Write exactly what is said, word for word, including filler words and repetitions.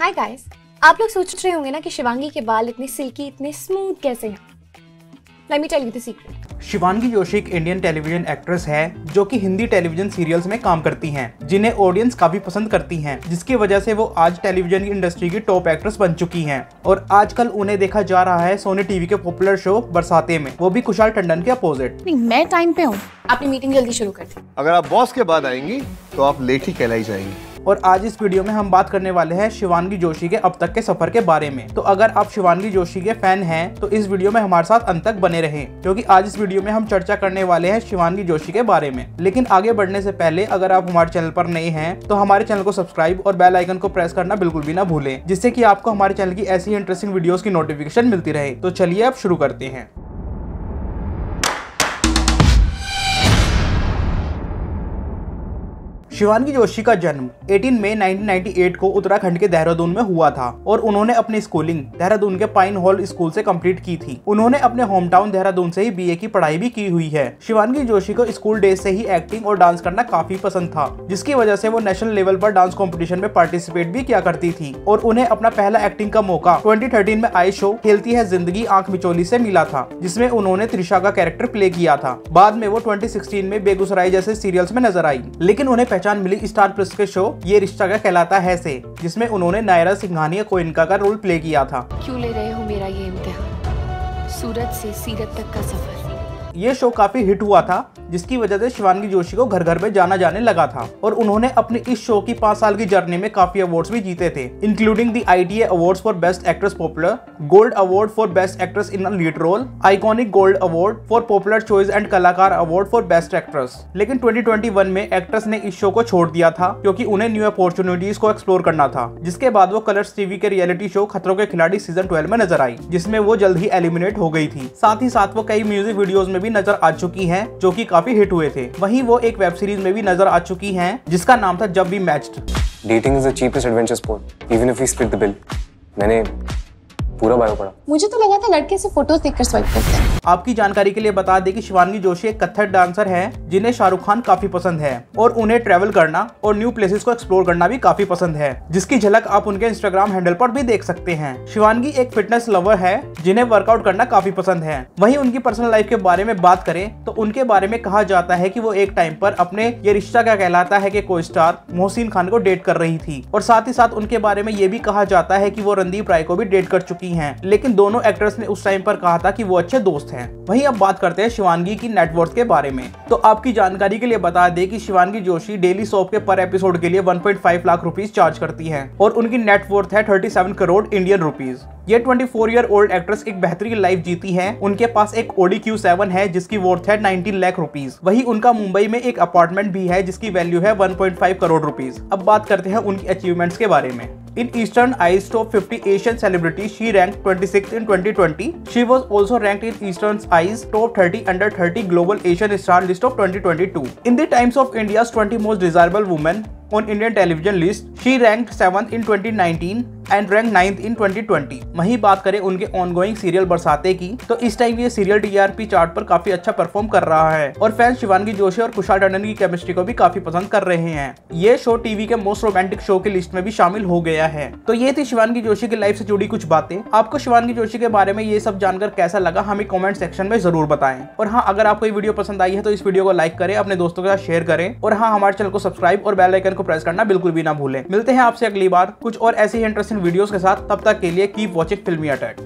Hi guys, आप लोग सोच रहे होंगे ना कि शिवांगी के बाल इतने सिल्की इतने स्मूथ कैसे हैं। Let me tell you the secret. Shivangi Joshi एक इंडियन टेलीविजन एक्ट्रेस है जो कि हिंदी टेलीविजन सीरियल्स में काम करती हैं, जिन्हें ऑडियंस काफी पसंद करती हैं, जिसकी वजह से वो आज टेलीविजन की इंडस्ट्री की टॉप एक्ट्रेस बन चुकी हैं। और आजकल उन्हें देखा जा रहा है सोनी टीवी के पॉपुलर शो बरसाते में, वो भी कुशल टंडन के अपोजिट। मैं टाइम पे हूँ, आपने मीटिंग जल्दी शुरू कर दी। अगर आप बॉस के बाद आएंगी तो आप लेट ही कहलाई जाएंगी। और आज इस वीडियो में हम बात करने वाले हैं शिवांगी जोशी के अब तक के सफर के बारे में। तो अगर आप शिवांगी जोशी के फैन हैं तो इस वीडियो में हमारे साथ अंत तक बने रहें, क्योंकि आज इस वीडियो में हम चर्चा करने वाले हैं शिवांगी जोशी के बारे में। लेकिन आगे बढ़ने से पहले अगर आप हमारे चैनल पर नए हैं तो हमारे चैनल को सब्सक्राइब और बेल आइकन को प्रेस करना बिल्कुल भी ना भूलें, जिससे कि आपको हमारे चैनल की ऐसी इंटरेस्टिंग वीडियोस की नोटिफिकेशन मिलती रहे। तो चलिए आप शुरू करते हैं। शिवांगी जोशी का जन्म अठारह मई उन्नीस सौ अट्ठानवे को उत्तराखंड के देहरादून में हुआ था और उन्होंने अपनी स्कूलिंग देहरादून के पाइन हॉल स्कूल से कंप्लीट की थी। उन्होंने अपने होम टाउन देहरादून से ही बीए की पढ़ाई भी की हुई है। शिवांगी जोशी को स्कूल डेज से ही एक्टिंग और डांस करना काफी पसंद था, जिसकी वजह से वो नेशनल लेवल पर डांस कॉम्पिटिशन में पार्टिसिपेट भी किया करती थी। और उन्हें अपना पहला एक्टिंग का मौका ट्वेंटी थर्टीन में आई शो खेलती है जिंदगी आंख मिचोली से मिला था, जिसमें उन्होंने त्रिशा का कैरेक्टर प्ले किया था। बाद में वो ट्वेंटी सिक्सटीन में बेगुसराई जैसे सीरियल्स में नजर आई, लेकिन उन्हें मिली स्टार प्लस के शो ये रिश्ता क्या कहलाता है से, जिसमें उन्होंने नायरा सिंघानिया को इनका का रोल प्ले किया था। क्यों ले रहे हो मेरा ये इम्तिहान, सूरत से सीरत तक का सफर। ये शो काफी हिट हुआ था, जिसकी वजह से शिवांगी जोशी को घर घर में जाना जाने लगा था। और उन्होंने अपने इस शो की पाँच साल की जर्नी में काफी अवार्ड्स भी जीते थे, including the ITA awards for best actress popular, gold award for best actress in a lead role, iconic gold award for popular choice and Kalakar award for best actress. लेकिन ट्वेंटी ट्वेंटी वन में actress ने इस show को छोड़ दिया था, क्योंकि उन्हें न्यू अपॉर्चुनिटीज को एक्सप्लोर करना था। जिसके बाद वो कलर्स टीवी के रियलिटी शो खतरों के खिलाड़ी सीजन ट्वेल्व में नजर आई, जिसमें वो जल्द ही एलिमिनेट हो गई थी। साथ ही साथ वो कई म्यूजिक वीडियोज में भी नजर आ चुकी है, जो की काफी हिट हुए थे। वहीं वो एक वेब सीरीज में भी नजर आ चुकी हैं, जिसका नाम था जब भी matched. Dating is the cheapest adventure sport, even if we split the bill. मैंने पूरा बायो पढ़ा, मुझे तो लगा था लड़के से फोटोज देखकर स्वाइप करते हैं। आपकी जानकारी के लिए बता दें कि शिवांगी जोशी एक कथक डांसर हैं, जिन्हें शाहरुख खान काफी पसंद है और उन्हें ट्रैवल करना और न्यू प्लेसेस को एक्सप्लोर करना भी काफी पसंद है, जिसकी झलक आप उनके इंस्टाग्राम हैंडल पर भी देख सकते हैं। शिवांगी एक फिटनेस लवर है, जिन्हें वर्कआउट करना काफी पसंद है। वहीं उनकी पर्सनल लाइफ के बारे में बात करें तो उनके बारे में कहा जाता है कि वो एक टाइम पर अपने ये रिश्ता क्या कहलाता है के को स्टार मोहसिन खान को डेट कर रही थी। और साथ ही साथ उनके बारे में ये भी कहा जाता है कि वो रणदीप राय को भी डेट कर चुकी हैं, लेकिन दोनों एक्ट्रेस ने उस टाइम पर कहा था कि वो अच्छे दोस्त हैं। वहीं अब बात करते हैं शिवांगी की नेटवर्थ के बारे में। तो आपकी जानकारी के लिए बता दें कि शिवांगी जोशी डेली सोप के पर एपिसोड के लिए एक पॉइंट पाँच लाख रुपीस चार्ज करती हैं और उनकी नेटवर्थ है सैंतीस करोड़ इंडियन रुपीस। ये चौबीस ईयर ओल्ड एक्ट्रेस एक बेहतरीन लाइफ जीती हैं। उनके पास एक ऑडी क्यू सेवन है, जिसकी वर्थ है उन्नीस लाख रुपीस। वहीं उनका मुंबई में एक अपार्टमेंट भी है, जिसकी वैल्यू है एक पॉइंट पाँच करोड़ रुपीस। अब बात करते हैं उनकी अचीवमेंट्स के बारे में। In Eastern Eyes Top fifty Asian Celebrities, she ranked twenty-sixth in twenty twenty. She was also ranked in Eastern Eyes Top thirty under thirty Global Asian Star List of twenty twenty-two. In the Times of India's twenty Most Desirable Women on Indian Television list, she ranked seventh in twenty nineteen. And rank ninth in twenty twenty. वहीं बात करें उनके ongoing serial बरसाते की, तो इस time ये serial TRP chart पर काफी अच्छा परफॉर्म कर रहा है और फैंस शिवांगी जोशी और कुशल टंडन की केमिस्ट्री को भी काफी पसंद कर रहे हैं। ये शो टीवी के मोस्ट रोमांटिक शो की लिस्ट में भी शामिल हो गया है। तो ये थी शिवांगी जोशी की लाइफ से जुड़ी कुछ बातें। आपको शिवांगी जोशी के बारे में ये सब जानकर कैसा लगा, हमें कॉमेंट सेक्शन में जरूर बताएं। और हाँ, अगर आपको ये वीडियो पसंद आई है तो इस वीडियो को लाइक करें, अपने दोस्तों के साथ शेयर करें और हाँ, हमारे चैनल को सब्सक्राइब और बेल आइकन को प्रेस करना बिल्कुल भी ना भूलें। मिलते हैं आपसे अगली बार कुछ और ऐसे ही इंटरेस्टिंग वीडियोस के साथ। तब तक के लिए कीप वॉचिंग फिल्मी अटैक।